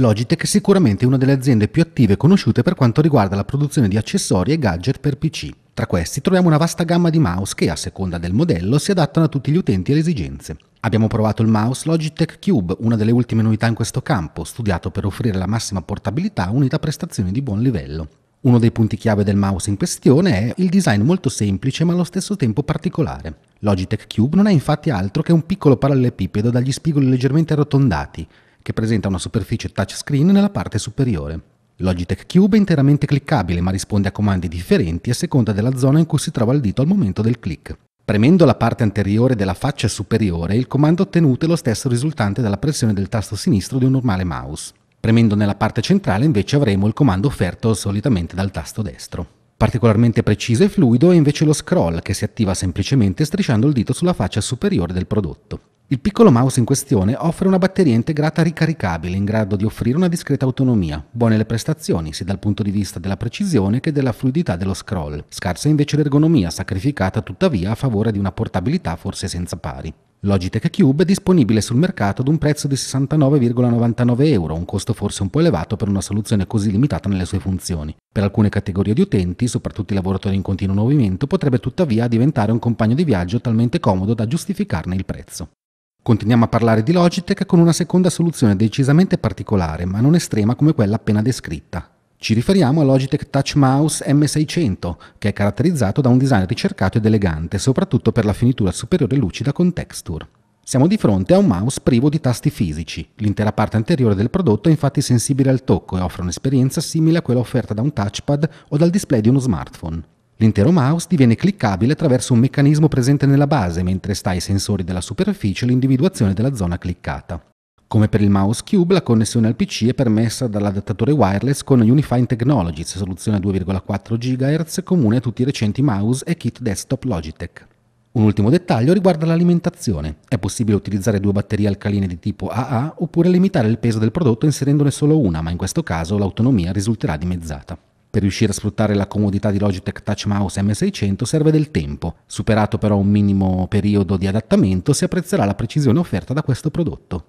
Logitech è sicuramente una delle aziende più attive e conosciute per quanto riguarda la produzione di accessori e gadget per PC. Tra questi troviamo una vasta gamma di mouse che, a seconda del modello, si adattano a tutti gli utenti e le esigenze. Abbiamo provato il mouse Logitech Cube, una delle ultime novità in questo campo, studiato per offrire la massima portabilità unita a prestazioni di buon livello. Uno dei punti chiave del mouse in questione è il design molto semplice ma allo stesso tempo particolare. Logitech Cube non è infatti altro che un piccolo parallelepipedo dagli spigoli leggermente arrotondati, che presenta una superficie touchscreen nella parte superiore. Logitech Cube è interamente cliccabile ma risponde a comandi differenti a seconda della zona in cui si trova il dito al momento del click. Premendo la parte anteriore della faccia superiore, il comando ottenuto è lo stesso risultante dalla pressione del tasto sinistro di un normale mouse. Premendo nella parte centrale invece avremo il comando offerto solitamente dal tasto destro. Particolarmente preciso e fluido è invece lo scroll, che si attiva semplicemente strisciando il dito sulla faccia superiore del prodotto. Il piccolo mouse in questione offre una batteria integrata ricaricabile in grado di offrire una discreta autonomia, buone le prestazioni sia dal punto di vista della precisione che della fluidità dello scroll, scarsa invece l'ergonomia sacrificata tuttavia a favore di una portabilità forse senza pari. Logitech Cube è disponibile sul mercato ad un prezzo di €69,99, un costo forse un po' elevato per una soluzione così limitata nelle sue funzioni. Per alcune categorie di utenti, soprattutto i lavoratori in continuo movimento, potrebbe tuttavia diventare un compagno di viaggio talmente comodo da giustificarne il prezzo. Continuiamo a parlare di Logitech con una seconda soluzione decisamente particolare, ma non estrema come quella appena descritta. Ci riferiamo a Logitech Touch Mouse M600, che è caratterizzato da un design ricercato ed elegante, soprattutto per la finitura superiore lucida con texture. Siamo di fronte a un mouse privo di tasti fisici. L'intera parte anteriore del prodotto è infatti sensibile al tocco e offre un'esperienza simile a quella offerta da un touchpad o dal display di uno smartphone. L'intero mouse diviene cliccabile attraverso un meccanismo presente nella base, mentre sta ai sensori della superficie l'individuazione della zona cliccata. Come per il mouse Cube, la connessione al PC è permessa dall'adattatore wireless con Unifying Technologies, soluzione a 2,4 GHz comune a tutti i recenti mouse e kit desktop Logitech. Un ultimo dettaglio riguarda l'alimentazione. È possibile utilizzare 2 batterie alcaline di tipo AA oppure limitare il peso del prodotto inserendone solo una, ma in questo caso l'autonomia risulterà dimezzata. Per riuscire a sfruttare la comodità di Logitech Touch Mouse M600 serve del tempo. Superato però un minimo periodo di adattamento, si apprezzerà la precisione offerta da questo prodotto.